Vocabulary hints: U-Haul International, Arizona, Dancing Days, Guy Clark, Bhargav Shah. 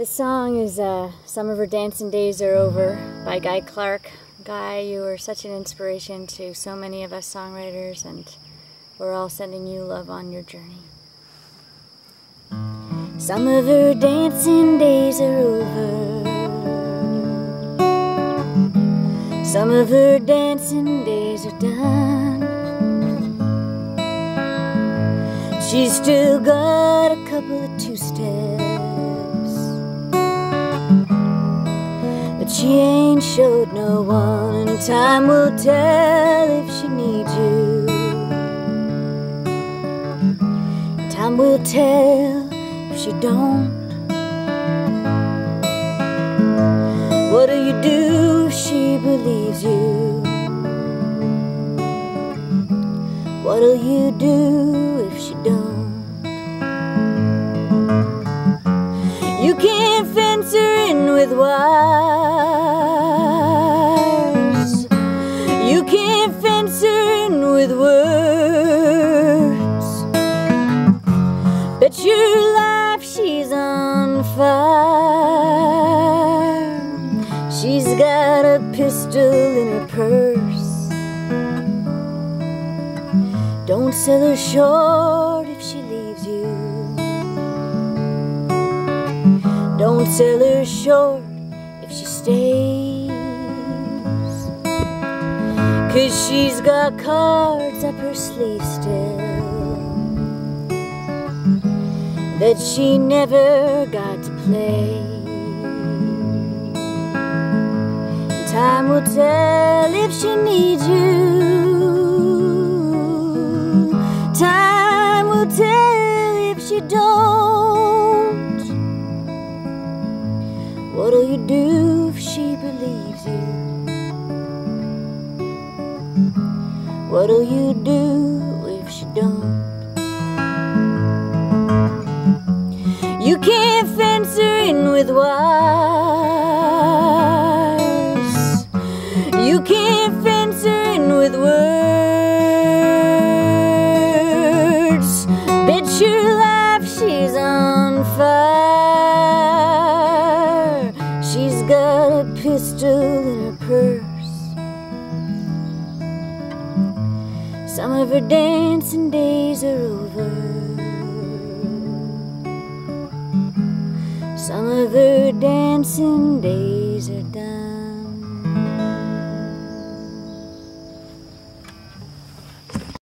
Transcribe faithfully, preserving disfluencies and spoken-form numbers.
This song is uh, Some of Her Dancing Days Are Over by Guy Clark. Guy, you are such an inspiration to so many of us songwriters, and we're all sending you love on your journey. Some of her dancing days are over. Some of her dancing days are done. She's still got a couple of two-steps, but she ain't showed no one, and time will tell if she needs you. Time will tell if she don't. What do you do if she believes you? What'll you do if she don't? You can't fence her in with wires. You can't fence her in with words. Bet your life she's on fire. She's got a pistol in her purse. Don't sell her short if she leaves you. Don't sell her short if she stays, 'cause she's got cards up her sleeve still that she never got to play. Time will tell if she needs you. Time will tell if she don't. What'll you do if she believes you? What'll you do if she don't? You can't fence her in with wires. You can't fence her in with words. Bet your life she's on fire. She's got a pistol in her purse. Some of her dancing days are over. Some of her dancing days are